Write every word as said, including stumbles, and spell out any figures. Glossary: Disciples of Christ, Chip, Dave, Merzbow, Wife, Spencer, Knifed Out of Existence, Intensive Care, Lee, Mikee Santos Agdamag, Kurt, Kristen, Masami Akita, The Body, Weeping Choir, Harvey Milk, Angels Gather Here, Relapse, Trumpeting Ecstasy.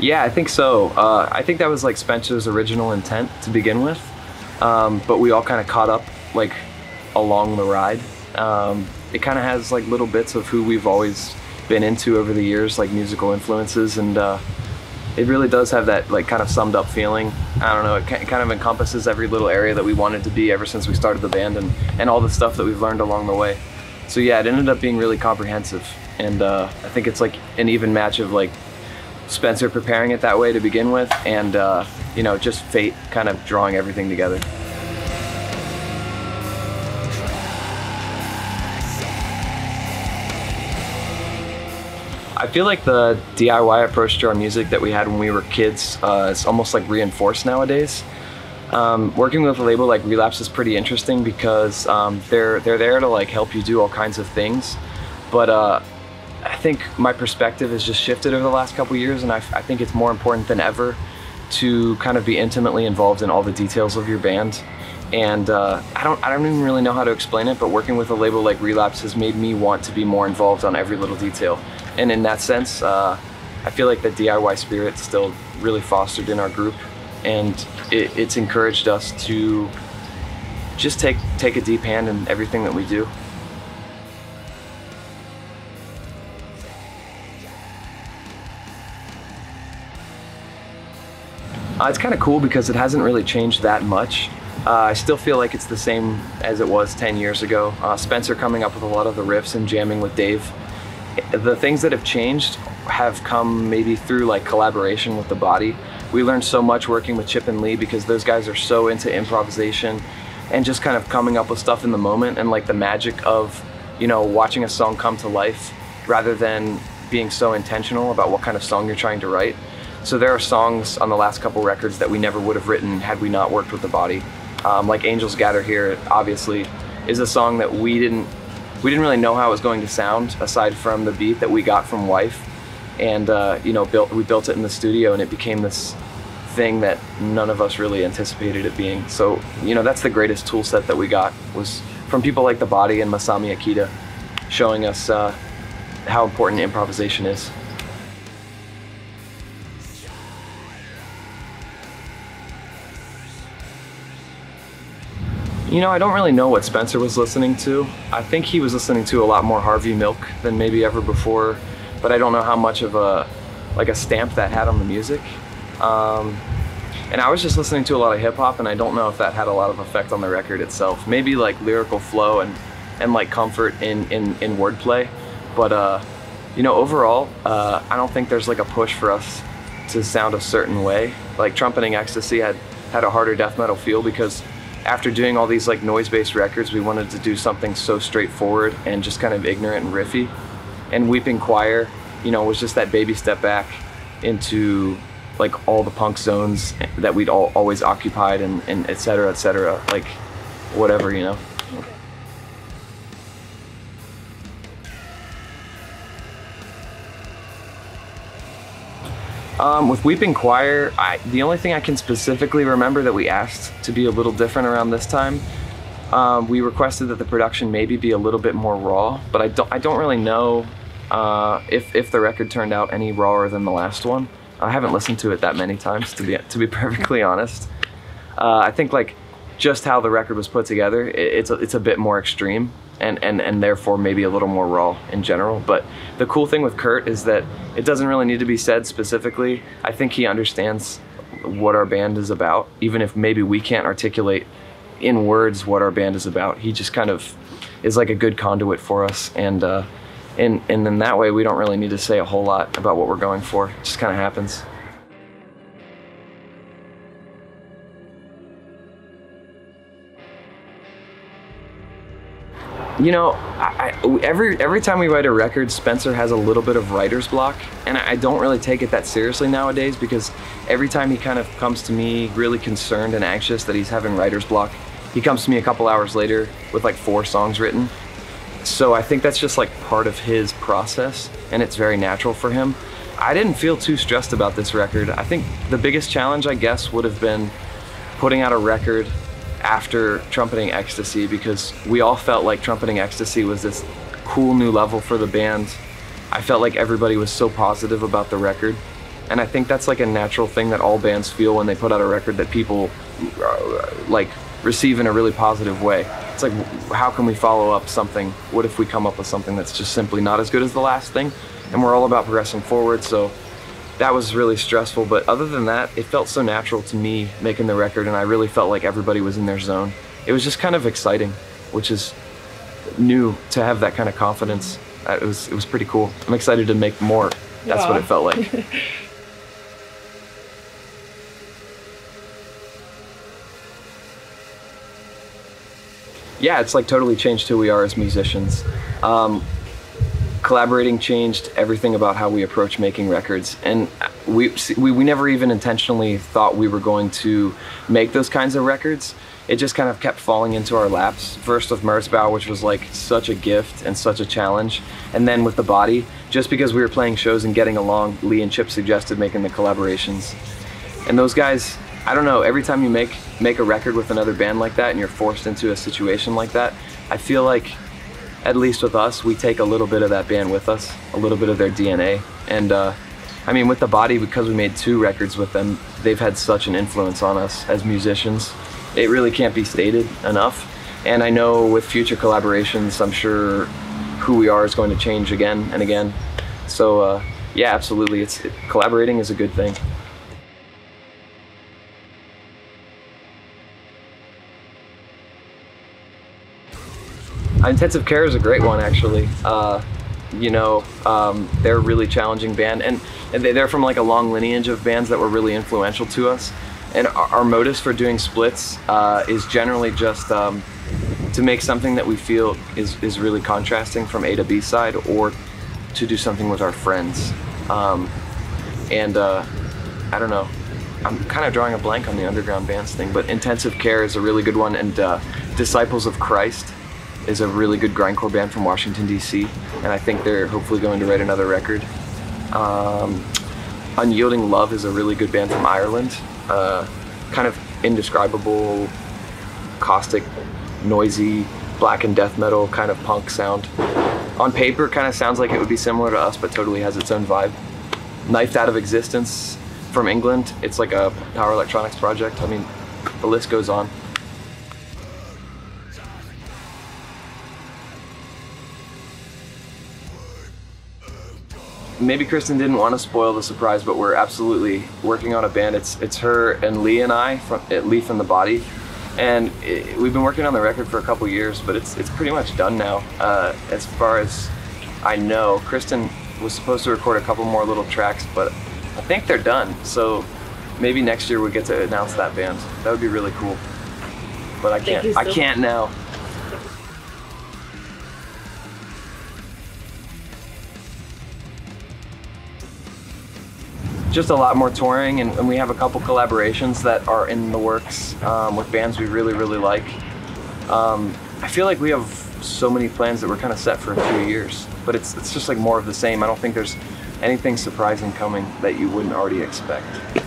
Yeah, I think so. Uh, I think that was like Spencer's original intent to begin with, um, but we all kind of caught up like along the ride. Um, it kind of has like little bits of who we've always been into over the years, like musical influences, and uh, it really does have that like kind of summed up feeling. I don't know, it kind of encompasses every little area that we wanted to be ever since we started the band, and, and all the stuff that we've learned along the way. So yeah, it ended up being really comprehensive, and uh, I think it's like an even match of like Spencer preparing it that way to begin with, and uh, you know, just fate kind of drawing everything together. I feel like the D I Y approach to our music that we had when we were kids uh, is almost like reinforced nowadays. Um, working with a label like Relapse is pretty interesting because um, they're they're there to like help you do all kinds of things, but uh, I think my perspective has just shifted over the last couple years, and I, I think it's more important than ever to kind of be intimately involved in all the details of your band. And uh, I don't I don't even really know how to explain it, but working with a label like Relapse has made me want to be more involved on every little detail. And in that sense, uh, I feel like the D I Y spirit's still really fostered in our group, and it, it's encouraged us to just take take a deep hand in everything that we do. Uh, it's kind of cool because it hasn't really changed that much. Uh, I still feel like it's the same as it was ten years ago. Uh, Spencer coming up with a lot of the riffs and jamming with Dave. The things that have changed have come maybe through like collaboration with The Body. We learned so much working with Chip and Lee because those guys are so into improvisation and just kind of coming up with stuff in the moment, and like the magic of, you know, watching a song come to life rather than being so intentional about what kind of song you're trying to write. So there are songs on the last couple records that we never would have written had we not worked with The Body. Um, like Angels Gather Here, obviously, is a song that we didn't we didn't really know how it was going to sound aside from the beat that we got from Wife, and uh, you know, built, we built it in the studio, and it became this thing that none of us really anticipated it being. So you know, that's the greatest tool set that we got, was from people like The Body and Masami Akita, showing us uh, how important improvisation is. You know, I don't really know what Spencer was listening to. I think he was listening to a lot more Harvey Milk than maybe ever before, but I don't know how much of a like a stamp that had on the music. Um, and I was just listening to a lot of hip hop, and I don't know if that had a lot of effect on the record itself. Maybe like lyrical flow and and like comfort in in in wordplay, but uh, you know, overall, uh, I don't think there's like a push for us to sound a certain way. Like Trumpeting Ecstasy had had a harder death metal feel because, after doing all these like noise-based records, we wanted to do something so straightforward and just kind of ignorant and riffy. And Weeping Choir, you know, was just that baby step back into like all the punk zones that we'd all always occupied, and, and et cetera, et cetera, like whatever, you know. Um, with Weeping Choir, I, the only thing I can specifically remember that we asked to be a little different around this time, um, we requested that the production maybe be a little bit more raw, but I don't, I don't really know uh, if, if the record turned out any rawer than the last one. I haven't listened to it that many times, to be, to be perfectly honest. Uh, I think like just how the record was put together, it, it's, a, it's a bit more extreme, and, and, and therefore maybe a little more raw in general. But the cool thing with Kurt is that it doesn't really need to be said specifically. I think he understands what our band is about, even if maybe we can't articulate in words what our band is about. He just kind of is like a good conduit for us, and, uh, and, and in that way we don't really need to say a whole lot about what we're going for. It just kind of happens. You know, I, I, every every time we write a record, Spencer has a little bit of writer's block, and I, I don't really take it that seriously nowadays, because every time he kind of comes to me really concerned and anxious that he's having writer's block, he comes to me a couple hours later with like four songs written. So I think that's just like part of his process, and it's very natural for him. I didn't feel too stressed about this record. I think the biggest challenge, I guess, would have been putting out a record after Trumpeting Ecstasy, because we all felt like Trumpeting Ecstasy was this cool new level for the band. I felt like everybody was so positive about the record, And I think that's like a natural thing that all bands feel when they put out a record that people like receive in a really positive way. It's like, how can we follow up something? What if we come up with something that's just simply not as good as the last thing? And we're all about progressing forward, so that was really stressful. But other than that, it felt so natural to me making the record, and I really felt like everybody was in their zone. It was just kind of exciting, which is new to have that kind of confidence. It was, it was pretty cool. I'm excited to make more. That's yeah. what it felt like. Yeah, it's like totally changed who we are as musicians. Um, collaborating changed everything about how we approach making records. And we, we, we never even intentionally thought we were going to make those kinds of records. It just kind of kept falling into our laps. First with Merzbow, which was like such a gift and such a challenge. And then with The Body, just because we were playing shows and getting along, Lee and Chip suggested making the collaborations. And those guys, I don't know, every time you make make a record with another band like that and you're forced into a situation like that, I feel like, at least with us, we take a little bit of that band with us, a little bit of their D N A. And uh, I mean, with The Body, because we made two records with them, they've had such an influence on us as musicians. It really can't be stated enough. And I know with future collaborations, I'm sure who we are is going to change again and again. So uh, yeah, absolutely, it's, it, collaborating is a good thing. Intensive Care is a great one, actually. Uh, you know, um, they're a really challenging band, and, and they're from like a long lineage of bands that were really influential to us. And our, our motives for doing splits uh, is generally just um, to make something that we feel is, is really contrasting from A to B side, or to do something with our friends. Um, and uh, I don't know, I'm kind of drawing a blank on the underground bands thing, but Intensive Care is a really good one, and uh, Disciples of Christ is a really good grindcore band from Washington, D C, and I think they're hopefully going to write another record. Um, Unyielding Love is a really good band from Ireland. Uh, kind of indescribable, caustic, noisy, black and death metal kind of punk sound. On paper, kind of sounds like it would be similar to us, but totally has its own vibe. Knifed Out of Existence from England. It's like a power electronics project. I mean, the list goes on. Maybe Kristen didn't want to spoil the surprise, but we're absolutely working on a band. It's it's her and Lee and I, from, Lee from The Body, and it, we've been working on the record for a couple years, but it's it's pretty much done now. Uh, as far as I know, Kristen was supposed to record a couple more little tracks, but I think they're done. So maybe next year we get to announce that band. That would be really cool. But I can't. So I can't now. Just a lot more touring, and, and we have a couple collaborations that are in the works um, with bands we really, really like. Um, I feel like we have so many plans that we're kind of set for a few years, but it's, it's just like more of the same. I don't think there's anything surprising coming that you wouldn't already expect.